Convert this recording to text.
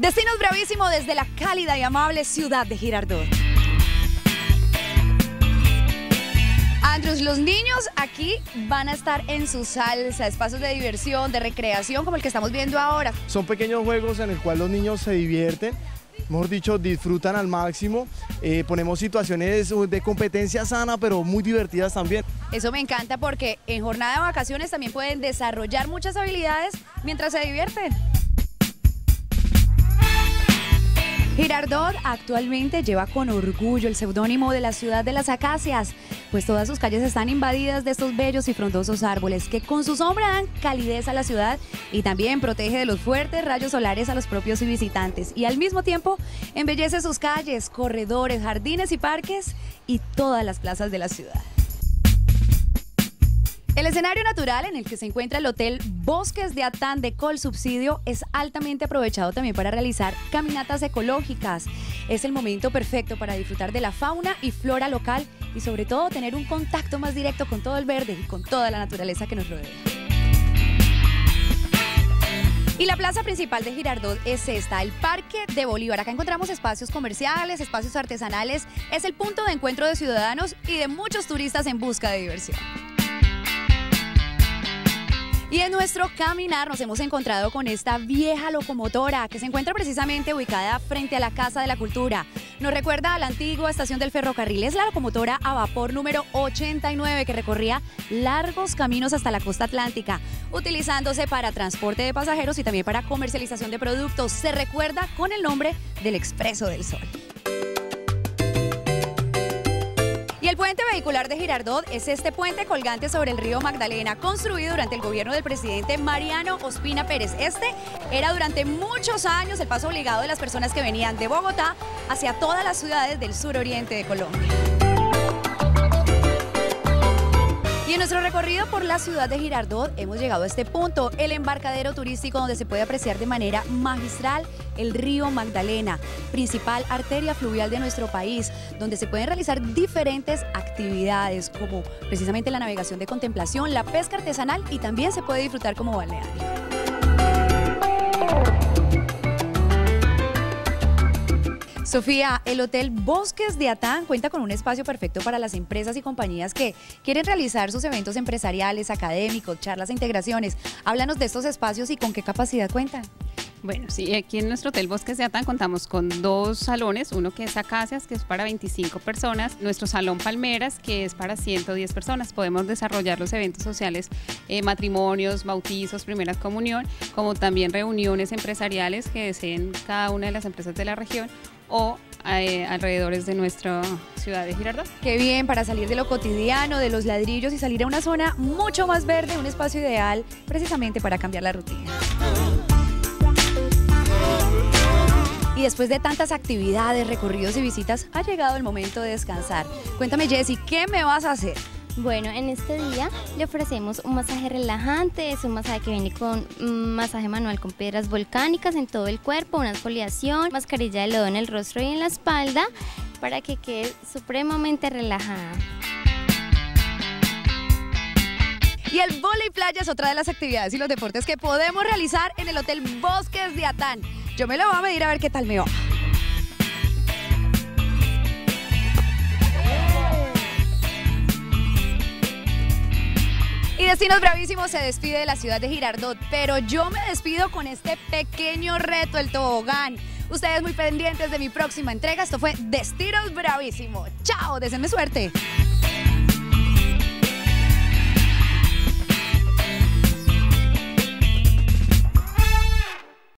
Destinos bravísimo desde la cálida y amable ciudad de Girardot. Andrés, los niños aquí van a estar en su salsa, espacios de diversión, de recreación como el que estamos viendo ahora. Son pequeños juegos en el cual los niños se divierten, mejor dicho, disfrutan al máximo. Ponemos situaciones de competencia sana, pero muy divertidas también. Eso me encanta porque en jornada de vacaciones también pueden desarrollar muchas habilidades mientras se divierten. Girardot actualmente lleva con orgullo el seudónimo de la ciudad de las Acacias, pues todas sus calles están invadidas de estos bellos y frondosos árboles que con su sombra dan calidez a la ciudad y también protege de los fuertes rayos solares a los propios y visitantes, y al mismo tiempo embellece sus calles, corredores, jardines y parques y todas las plazas de la ciudad. El escenario natural en el que se encuentra el Hotel Bosques de Athán de Colsubsidio es altamente aprovechado también para realizar caminatas ecológicas. Es el momento perfecto para disfrutar de la fauna y flora local y sobre todo tener un contacto más directo con todo el verde y con toda la naturaleza que nos rodea. Y la plaza principal de Girardot es esta, el Parque de Bolívar. Acá encontramos espacios comerciales, espacios artesanales. Es el punto de encuentro de ciudadanos y de muchos turistas en busca de diversión. Y en nuestro caminar nos hemos encontrado con esta vieja locomotora que se encuentra precisamente ubicada frente a la Casa de la Cultura. Nos recuerda a la antigua estación del ferrocarril. Es la locomotora a vapor número 89 que recorría largos caminos hasta la costa atlántica, utilizándose para transporte de pasajeros y también para comercialización de productos. Se recuerda con el nombre del Expreso del Sol. El puente vehicular de Girardot es este puente colgante sobre el río Magdalena, construido durante el gobierno del presidente Mariano Ospina Pérez. Este era durante muchos años el paso obligado de las personas que venían de Bogotá hacia todas las ciudades del suroriente de Colombia. Y en nuestro recorrido por la ciudad de Girardot hemos llegado a este punto, el embarcadero turístico donde se puede apreciar de manera magistral el río Magdalena, principal arteria fluvial de nuestro país, donde se pueden realizar diferentes actividades como precisamente la navegación de contemplación, la pesca artesanal y también se puede disfrutar como balneario. Sofía, el Hotel Bosques de Athán cuenta con un espacio perfecto para las empresas y compañías que quieren realizar sus eventos empresariales, académicos, charlas e integraciones. Háblanos de estos espacios y con qué capacidad cuentan. Bueno, sí, aquí en nuestro Hotel Bosques de Athán contamos con dos salones, uno que es Acacias, que es para 25 personas, nuestro Salón Palmeras, que es para 110 personas. Podemos desarrollar los eventos sociales, matrimonios, bautizos, primeras comunión, como también reuniones empresariales que deseen cada una de las empresas de la región o alrededores de nuestra ciudad de Girardot. Qué bien, para salir de lo cotidiano, de los ladrillos y salir a una zona mucho más verde, un espacio ideal precisamente para cambiar la rutina. Y después de tantas actividades, recorridos y visitas, ha llegado el momento de descansar. Cuéntame, Jessy, ¿qué me vas a hacer? Bueno, en este día le ofrecemos un masaje relajante, es un masaje que viene con un masaje manual con piedras volcánicas en todo el cuerpo, una exfoliación, mascarilla de lodo en el rostro y en la espalda para que quede supremamente relajada. Y el vóley playa es otra de las actividades y los deportes que podemos realizar en el Hotel Bosques de Athán. Yo me lo voy a medir a ver qué tal me va. Y Destinos Bravísimo se despide de la ciudad de Girardot, pero yo me despido con este pequeño reto, el tobogán. Ustedes muy pendientes de mi próxima entrega. Esto fue Destinos Bravísimo. ¡Chao! ¡Déjenme suerte!